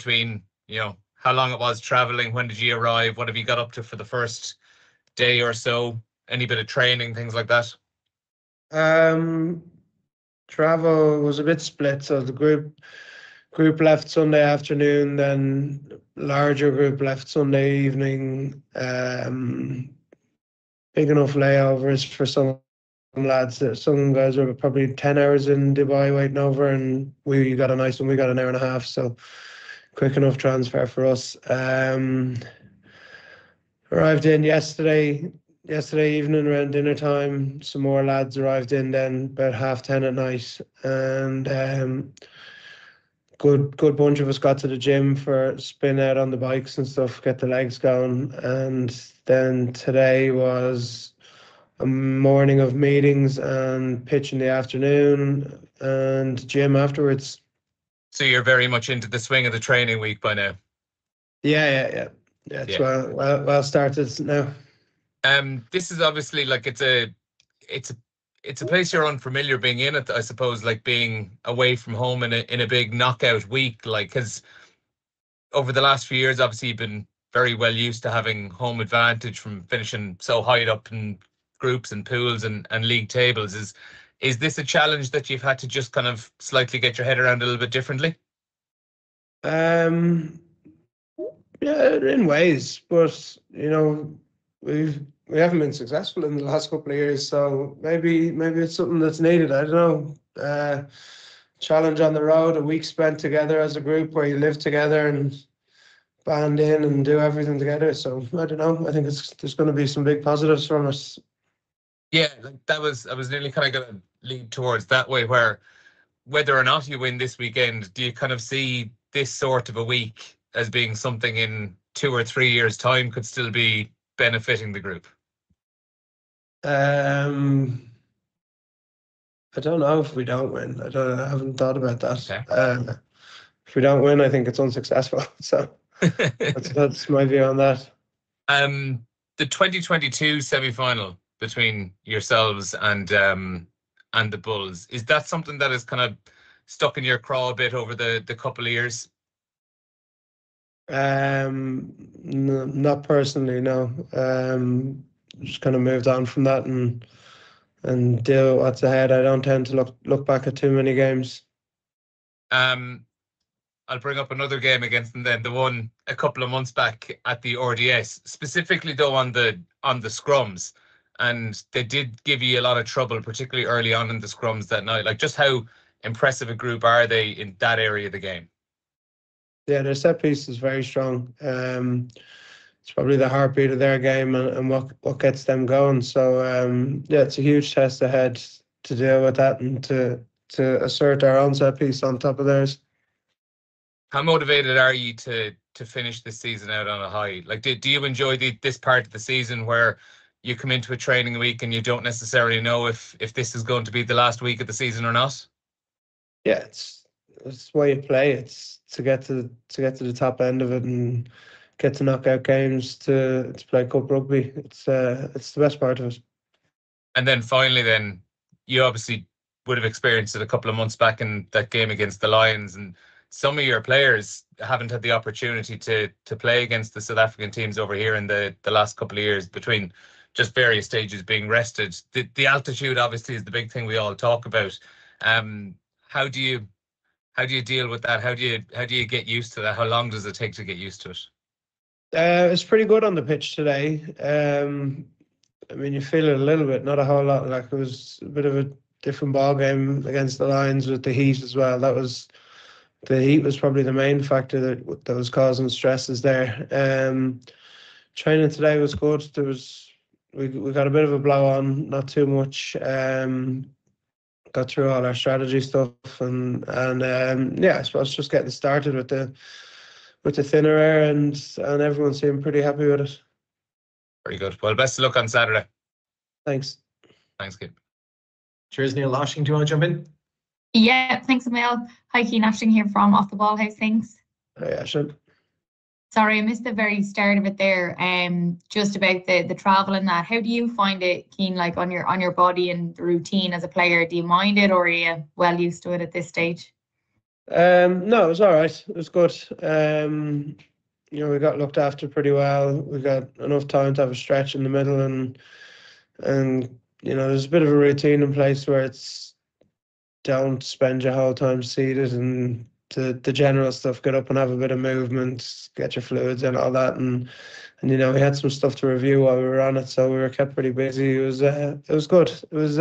between, you know, how long it was traveling, when did you arrive, what have you got up to for the first day or so, any bit of training, things like that? Travel was a bit split, so the group left Sunday afternoon, then larger group left Sunday evening. Big enough layovers for some lads. Some guys were probably 10 hours in Dubai waiting over, and we got a nice one. We got an hour and a half, so quick enough transfer for us. Arrived in yesterday evening around dinner time. Some more lads arrived in then about 10:30 at night, and good bunch of us got to the gym for a spin out on the bikes and stuff, get the legs going. And then today was a morning of meetings and pitch in the afternoon and gym afterwards. So you're very much into the swing of the training week by now? Yeah. It's well started now. This is obviously like it's a place you're unfamiliar being in it, I suppose, like being away from home in a big knockout week, like, because over the last few years, obviously, you've been very well used to having home advantage from finishing so high up in groups and pools and league tables. Is this a challenge that you've had to just kind of slightly get your head around a little bit differently? Yeah, in ways, but, you know, we haven't been successful in the last couple of years, so maybe it's something that's needed. I don't know. Challenge on the road, a week spent together as a group where you live together and band in and do everything together. So I don't know. I think there's going to be some big positives from us. Yeah, like I was nearly kind of going to lead towards that way, where whether or not you win this weekend, do you kind of see this sort of a week as being something in 2 or 3 years' time could still be benefiting the group? I don't know if we don't win. I haven't thought about that. Okay. If we don't win, I think it's unsuccessful. So that's my view on that. The 2022 semi-final between yourselves and the Bulls, is that something that is kind of stuck in your craw a bit over the couple of years? No, not personally, no. Just kind of moved on from that and deal with what's ahead. I don't tend to look back at too many games. I'll bring up another game against them then, the one a couple of months back at the RDS, specifically though on the scrums, and they did give you a lot of trouble, particularly early on in the scrums that night. Like, just how impressive a group are they in that area of the game? Yeah, their set piece is very strong. It's probably the heartbeat of their game and what gets them going. So yeah, it's a huge test ahead to deal with that and to assert our own set piece on top of theirs. How motivated are you to finish this season out on a high? Like, do you enjoy this part of the season where you come into a training week and you don't necessarily know if this is going to be the last week of the season or not? Yeah, it's why you play. It's to get to the top end of it and get to knockout games to play cup rugby. It's the best part of it. And then finally, then you obviously would have experienced it a couple of months back in that game against the Lions, and some of your players haven't had the opportunity to play against the South African teams over here in the last couple of years, between just various stages being rested. The altitude obviously is the big thing we all talk about. How do you deal with that? How do you get used to that? How long does it take to get used to it? It's pretty good on the pitch today. I mean, you feel it a little bit, not a whole lot. Like, it was a bit of a different ball game against the Lions with the heat as well. The heat was probably the main factor that was causing stresses there. Training today was good. We got a bit of a blow on, not too much. Got through all our strategy stuff and yeah, I suppose just getting started with the thinner air and everyone seemed pretty happy with it. Very good. Well, best of luck on Saturday. Thanks. Thanks, Kip. Cheers, Neil Lashing. Do you want to jump in? Yeah, thanks, Emil. Hi, Cian Lashing here from Off the Ball. How's things? Yeah, sure. Sorry, I missed the very start of it there. Just about the travel and that. How do you find it, Cian, like on your body and the routine as a player? Do you mind it, or are you well used to it at this stage? No, it was all right. It was good. You know, we got looked after pretty well. We got enough time to have a stretch in the middle, and you know, there's a bit of a routine in place where it's don't spend your whole time seated, and the general stuff, get up and have a bit of movement, get your fluids and all that, and you know, we had some stuff to review while we were on it, so we were kept pretty busy. It was good. It was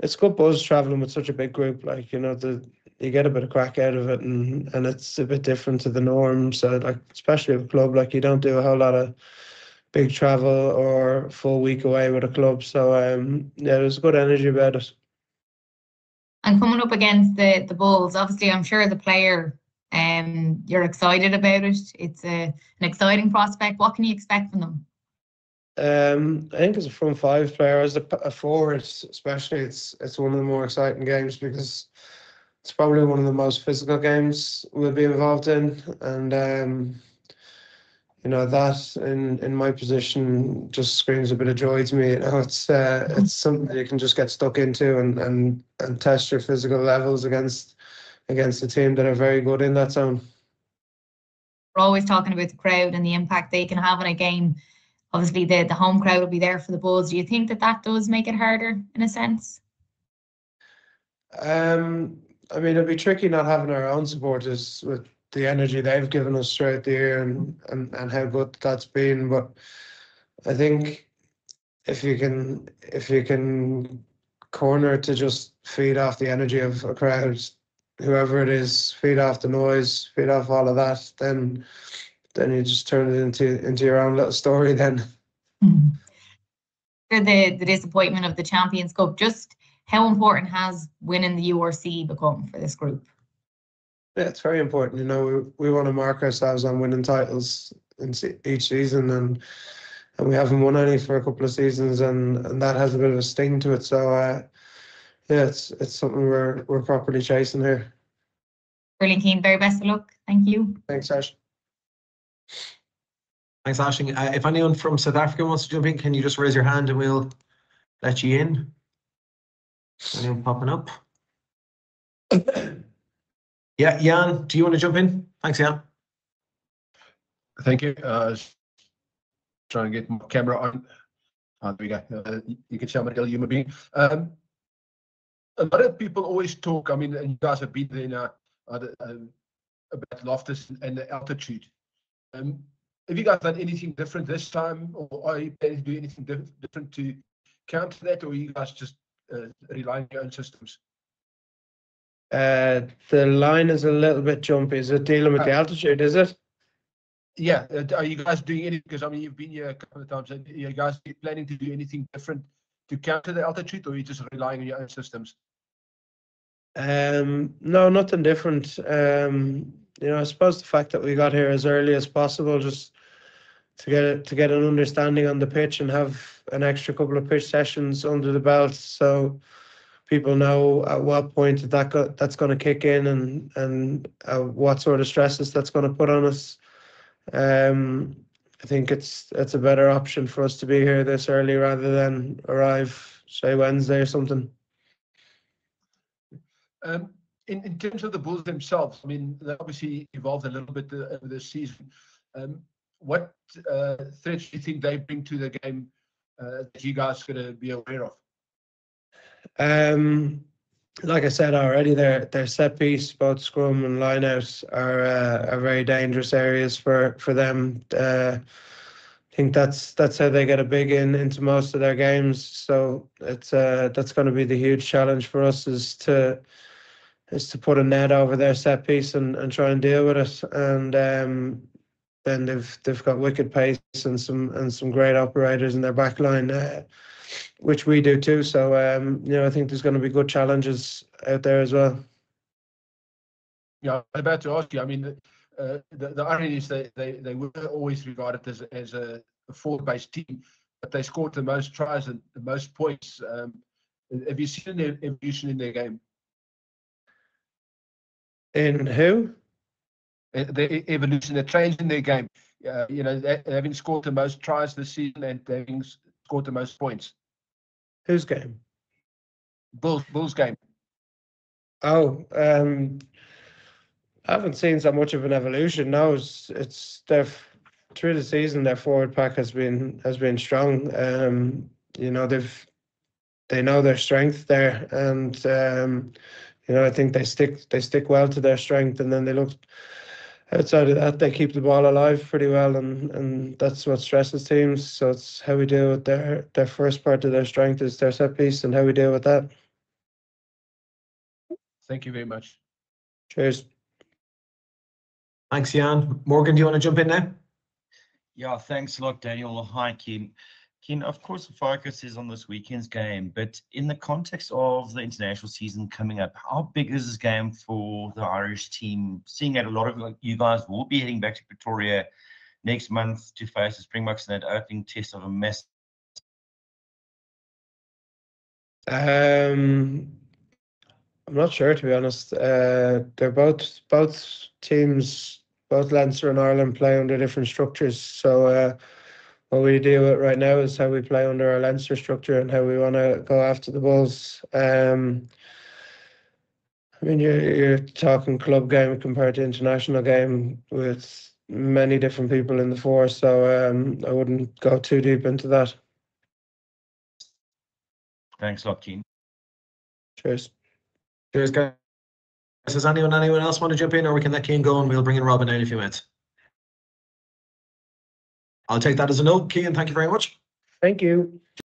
it's good buzz travelling with such a big group, like, you know, you get a bit of crack out of it, and it's a bit different to the norm. So, like, especially with a club, like, you don't do a whole lot of big travel or full week away with a club. So yeah, there's good energy about it. And coming up against the Bulls, obviously, I'm sure as a player, you're excited about it. It's an exciting prospect. What can you expect from them? I think as a front five player, as a forward especially, it's one of the more exciting games, because it's probably one of the most physical games we'll be involved in, and you know, that in my position just screams a bit of joy to me. You know, it's something that you can just get stuck into and test your physical levels against a team that are very good in that zone. We're always talking about the crowd and the impact they can have on a game. Obviously, the home crowd will be there for the Bulls. Do you think that does make it harder in a sense? I mean, it'd be tricky not having our own supporters with the energy they've given us throughout the year and how good that's been. But I think if you can corner to just feed off the energy of a crowd, whoever it is, feed off the noise, feed off all of that, then you just turn it into your own little story then. For the disappointment of the Champions Cup, just how important has winning the URC become for this group? Yeah, it's very important. You know, we want to mark ourselves on winning titles in each season, and we haven't won any for a couple of seasons, and that has a bit of a sting to it. So yeah, it's something we're properly chasing here. Brilliant, Keane. Very best of luck. Thank you. Thanks, Ash. Thanks, Ashing. If anyone from South Africa wants to jump in, can you just raise your hand and we'll let you in? Anyone popping up? Yeah, Jan, do you want to jump in? Thanks, Jan. Thank you. Trying to get my camera on. There we go. You can tell I'm a human being. A lot of people always talk, I mean, and you guys have been there now, about Loftus and the altitude. Have you guys done anything different this time, or are you planning to do anything different to counter that, or are you guys just relying on your own systems? The line is a little bit jumpy. Is it dealing with the altitude, is it? Yeah. Are you guys doing anything? Because, I mean, you've been here a couple of times. Are you guys planning to do anything different to counter the altitude, or are you just relying on your own systems? No, nothing different. You know, I suppose the fact that we got here as early as possible, just to get an understanding on the pitch and have an extra couple of pitch sessions under the belt, so people know at what point that's going to kick in and what sort of stresses that's going to put on us. I think it's a better option for us to be here this early rather than arrive, say, Wednesday or something. In terms of the Bulls themselves, I mean, they obviously evolved a little bit over this season. What threats do you think they bring to the game that you guys are going to be aware of? Like I said already, their set piece, both scrum and line out, are very dangerous areas for them. I think that's how they get a big into most of their games. So it's that's going to be the huge challenge for us, is to put a net over their set piece and try and deal with it. And then they've got wicked pace and some great operators in their back line, which we do too. So you know, I think there's going to be good challenges out there as well. Yeah, I'm about to ask you. I mean, the irony is they were always regarded as a forward-based team, but they scored the most tries and the most points. Have you seen an evolution in their game? In who? The evolution, the change in their game. You know, having scored the most tries this season and having scored the most points. Whose game? Bulls game. Oh, I haven't seen so much of an evolution now. It's through the season, their forward pack has been strong. They know their strength there, and I think they stick well to their strength, and then they look outside of that, they keep the ball alive pretty well, and that's what stresses teams. So it's how we deal with their first part of their strength is their set piece, and how we deal with that. Thank you very much. Cheers. Thanks, Ian. Morgan, do you want to jump in now? Yeah, thanks a lot, Daniel. Hi, Kim. Kim, of course, the focus is on this weekend's game, but in the context of the international season coming up, how big is this game for the Irish team? Seeing that a lot of you guys will be heading back to Pretoria next month to face the Springboks in that opening test of a mess. I'm not sure, to be honest. They're both teams, both Leinster and Ireland, play under different structures. So what we deal with right now is how we play under our Leinster structure and how we want to go after the Bulls. You're talking club game compared to international game with many different people in the force. So I wouldn't go too deep into that. Thanks a lot, Keane. Cheers. Cheers, guys. Does anyone else want to jump in, or we can let Keane go and we'll bring in Robin out in a few minutes? I'll take that as a no. Keane, thank you very much. Thank you.